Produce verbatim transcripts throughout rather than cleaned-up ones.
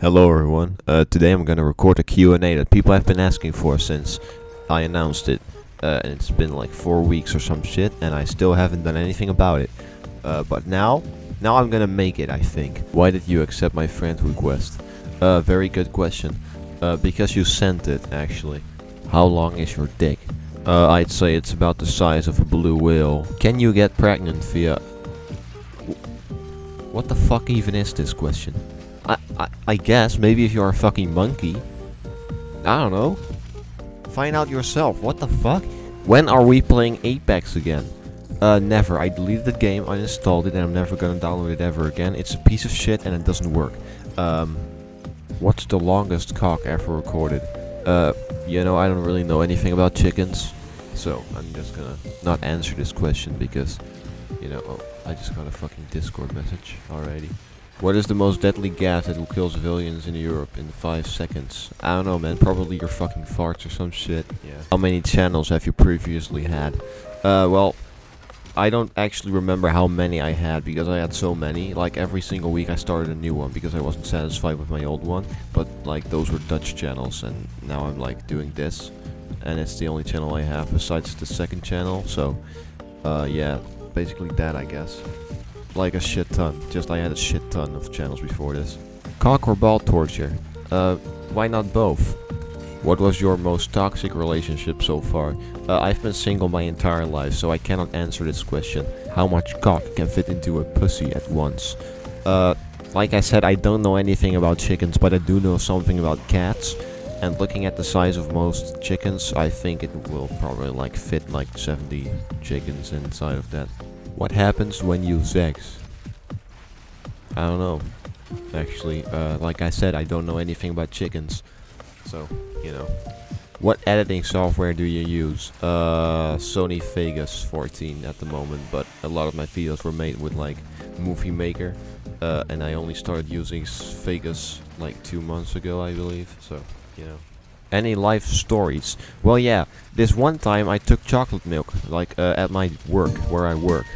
Hello everyone, uh, today I'm going to record a Q and A that people have been asking for since I announced it, uh, and it's been like four weeks or some shit, and I still haven't done anything about it, uh, but now, now I'm going to make it, I think. Why did you accept my friend request? Uh, very good question, uh, because you sent it, actually. How long is your dick? Uh, I'd say it's about the size of a blue whale. Can you get pregnant via... What the fuck even is this question? I, I, I guess, maybe if you're a fucking monkey. I don't know. Find out yourself, what the fuck? When are we playing Apex again? Uh, never. I deleted the game, I installed it, and I'm never gonna download it ever again. It's a piece of shit and it doesn't work. Um, what's the longest cock ever recorded? Uh, you know, I don't really know anything about chickens. So, I'm just gonna not answer this question because, you know, oh, I just got a fucking Discord message already. What is the most deadly gas that will kill civilians in Europe in five seconds? I don't know, man. Probably your fucking farts or some shit. Yeah. How many channels have you previously had? Uh, well, I don't actually remember how many I had because I had so many. Like, every single week I started a new one because I wasn't satisfied with my old one. But, like, those were Dutch channels, and now I'm, like, doing this. And it's the only channel I have besides the second channel, so... Uh, yeah. Basically that, I guess. Like a shit ton. Just I had a shit ton of channels before this. Cock or ball torture? Uh, why not both? What was your most toxic relationship so far? Uh, I've been single my entire life, so I cannot answer this question. How much cock can fit into a pussy at once? Uh, like I said, I don't know anything about chickens, but I do know something about cats. And looking at the size of most chickens, I think it will probably like fit like seventy chickens inside of that. What happens when you sex? I don't know. Actually, uh, like I said, I don't know anything about chickens. So, you know. What editing software do you use? Uh, Sony Vegas fourteen at the moment, but a lot of my videos were made with like Movie Maker. Uh, and I only started using Vegas like two months ago, I believe. So, you know. Any life stories? Well, yeah, this one time I took chocolate milk, like, uh, at my work, where I work,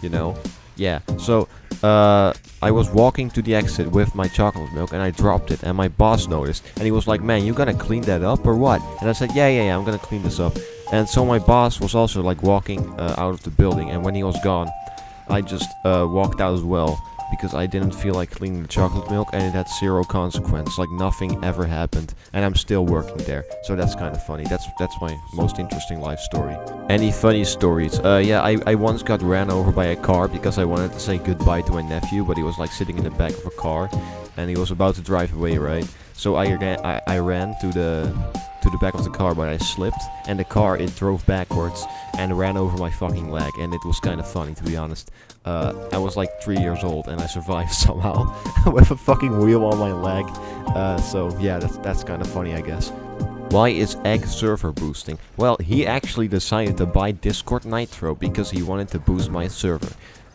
you know? Yeah, so, uh, I was walking to the exit with my chocolate milk, and I dropped it, and my boss noticed, and he was like, man, you gonna clean that up, or what? And I said, yeah, yeah, yeah, I'm gonna clean this up. And so my boss was also, like, walking, uh, out of the building, and when he was gone, I just, uh, walked out as well. Because I didn't feel like cleaning the chocolate milk and it had zero consequence, like nothing ever happened, and I'm still working there, so that's kind of funny. That's that's my most interesting life story. Any funny stories? Uh, yeah, I, I once got ran over by a car because I wanted to say goodbye to my nephew, but he was like sitting in the back of a car, and he was about to drive away, right? So I ran, I, I ran to the... to the back of the car, but I slipped, and the car, it drove backwards and ran over my fucking leg, and it was kind of funny, to be honest. Uh, I was like three years old, and I survived somehow with a fucking wheel on my leg. Uh, so yeah, that's, that's kind of funny, I guess. Why is Egg server boosting? Well, he actually decided to buy Discord Nitro because he wanted to boost my server.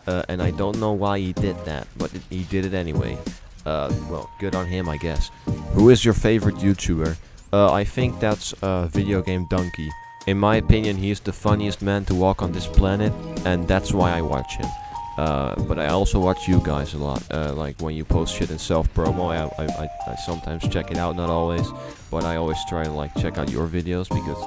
Uh, and I don't know why he did that, but it, he did it anyway. Uh, well, good on him, I guess. Who is your favorite YouTuber? Uh, I think that's uh, Video Game Donkey. In my opinion, he is the funniest man to walk on this planet, and that's why I watch him. Uh, but I also watch you guys a lot. Uh, like when you post shit in self-promo, I, I, I, I sometimes check it out, not always, but I always try to like check out your videos because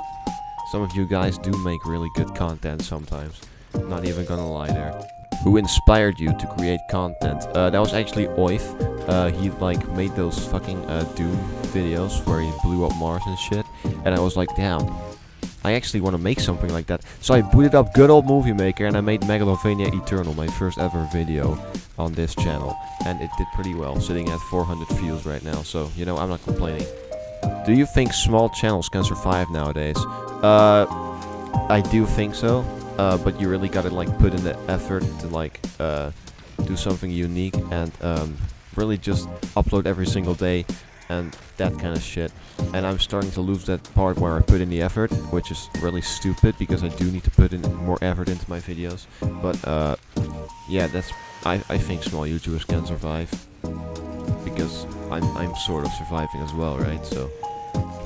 some of you guys do make really good content sometimes. Not even gonna lie there. Who inspired you to create content? Uh, that was actually Oif. Uh, he like made those fucking uh, Doom videos where he blew up Mars and shit. And I was like, damn, I actually want to make something like that. So I booted up good old Movie Maker and I made Megalovania Eternal, my first ever video on this channel. And it did pretty well, sitting at four hundred views right now. So, you know, I'm not complaining. Do you think small channels can survive nowadays? Uh, I do think so. Uh, but you really gotta like put in the effort to like uh, do something unique and um, really just upload every single day and that kind of shit. And I'm starting to lose that part where I put in the effort, which is really stupid because I do need to put in more effort into my videos. But uh, yeah, that's I, I think small YouTubers can survive because I'm I'm sort of surviving as well, right? So,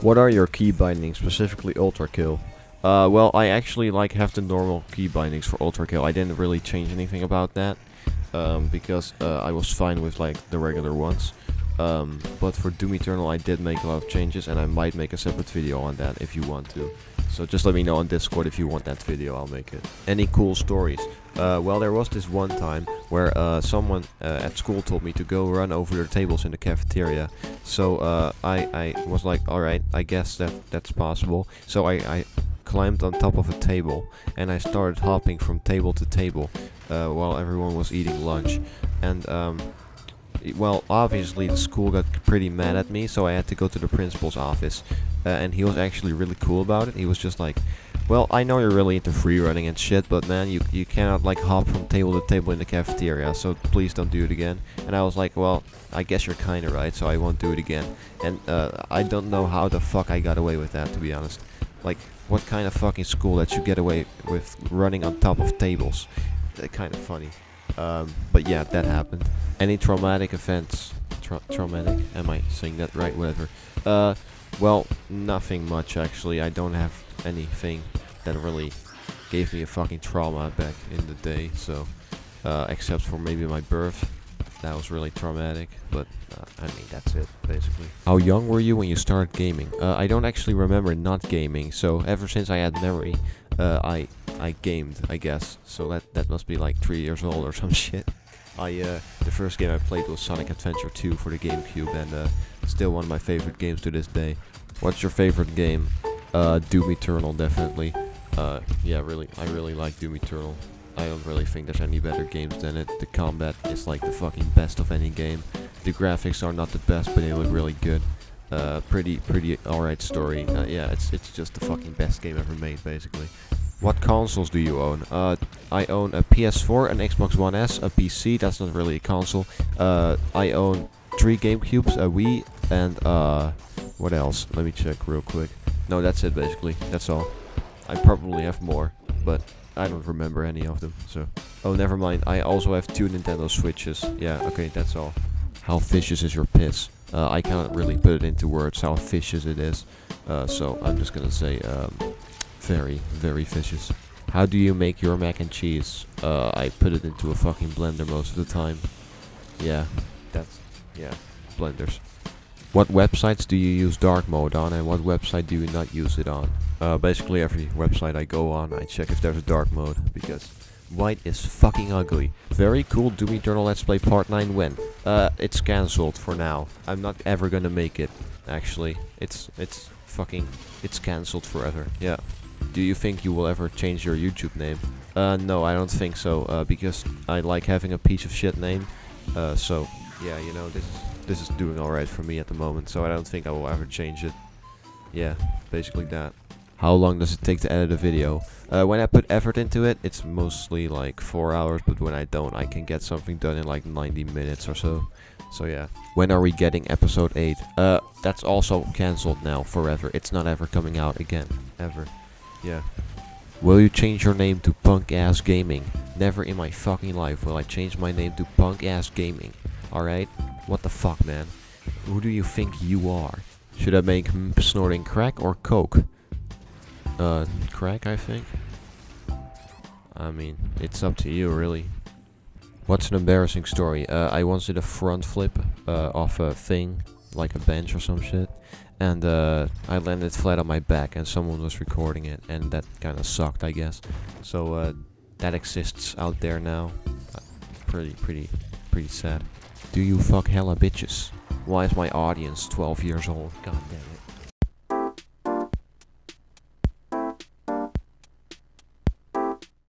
what are your key bindings, specifically Ultrakill? Uh, well, I actually, like, have the normal key bindings for Ultrakill. I didn't really change anything about that, um, because, uh, I was fine with, like, the regular ones. Um, but for Doom Eternal I did make a lot of changes, and I might make a separate video on that if you want to. So just let me know on Discord if you want that video, I'll make it. Any cool stories? Uh, well, there was this one time where uh, someone uh, at school told me to go run over their tables in the cafeteria. So uh, I, I was like, alright, I guess that that's possible. So I, I climbed on top of a table and I started hopping from table to table uh, while everyone was eating lunch. And um, well, obviously the school got pretty mad at me, so I had to go to the principal's office. Uh, and he was actually really cool about it. He was just like, well, I know you're really into free running and shit, but man, you you cannot like hop from table to table in the cafeteria, so please don't do it again. And I was like, well, I guess you're kinda right, so I won't do it again. And uh, I don't know how the fuck I got away with that, to be honest. Like, what kind of fucking school lets you get away with running on top of tables? Uh, kinda funny. Um, but yeah, that happened. Any traumatic events? Tra traumatic? Am I saying that right? Whatever. Uh, well, nothing much actually. I don't have anything that really gave me a fucking trauma back in the day. So, uh, except for maybe my birth, that was really traumatic. But uh, I mean, that's it basically. How young were you when you started gaming? Uh, I don't actually remember not gaming. So ever since I had memory, uh, I I gamed, I guess. So that that must be like three years old or some shit. I uh, the first game I played was Sonic Adventure two for the GameCube, and uh, still one of my favorite games to this day. What's your favorite game? Uh, Doom Eternal, definitely. Uh, yeah, really, I really like Doom Eternal. I don't really think there's any better games than it. The combat is like the fucking best of any game. The graphics are not the best, but they look really good. Uh, pretty, pretty alright story. Uh, yeah, it's it's just the fucking best game ever made, basically. What consoles do you own? Uh, I own a P S four, an Xbox One S, a P C, that's not really a console. Uh, I own three GameCubes, a Wii, and uh, what else? Let me check real quick. No, that's it basically, that's all. I probably have more, but I don't remember any of them, so. Oh, never mind, I also have two Nintendo Switches. Yeah, okay, that's all. How vicious is your piss? Uh, I can't really put it into words how vicious it is. Uh, so I'm just gonna say, um, very, very vicious. How do you make your mac and cheese? Uh, I put it into a fucking blender most of the time. Yeah, that's, yeah, blenders. What websites do you use dark mode on, and what website do you not use it on? Uh, basically every website I go on, I check if there's a dark mode, because white is fucking ugly. Very cool Doom Eternal Let's Play Part nine when? Uh, it's cancelled for now. I'm not ever gonna make it, actually. It's, it's fucking, it's cancelled forever, yeah. Do you think you will ever change your YouTube name? Uh, no, I don't think so, uh, because I like having a piece of shit name, uh, so, yeah, you know, this this is doing alright for me at the moment, so I don't think I will ever change it. Yeah, basically that. How long does it take to edit a video? Uh, when I put effort into it, it's mostly like four hours, but when I don't, I can get something done in like ninety minutes or so. So yeah. When are we getting episode eight? Uh, that's also cancelled now, forever. It's not ever coming out again. Ever. Yeah. Will you change your name to Punk-Ass Gaming? Never in my fucking life will I change my name to Punk-Ass Gaming. Alright? What the fuck, man? Who do you think you are? Should I make m snorting crack or coke? Uh, crack, I think. I mean, it's up to you, really. What's an embarrassing story? Uh, I once did a front flip uh, off a thing, like a bench or some shit. And uh, I landed flat on my back, and someone was recording it, and that kind of sucked, I guess. So uh, that exists out there now. Uh, pretty, pretty, pretty sad. Do you fuck hella bitches? Why is my audience twelve years old? God damn it.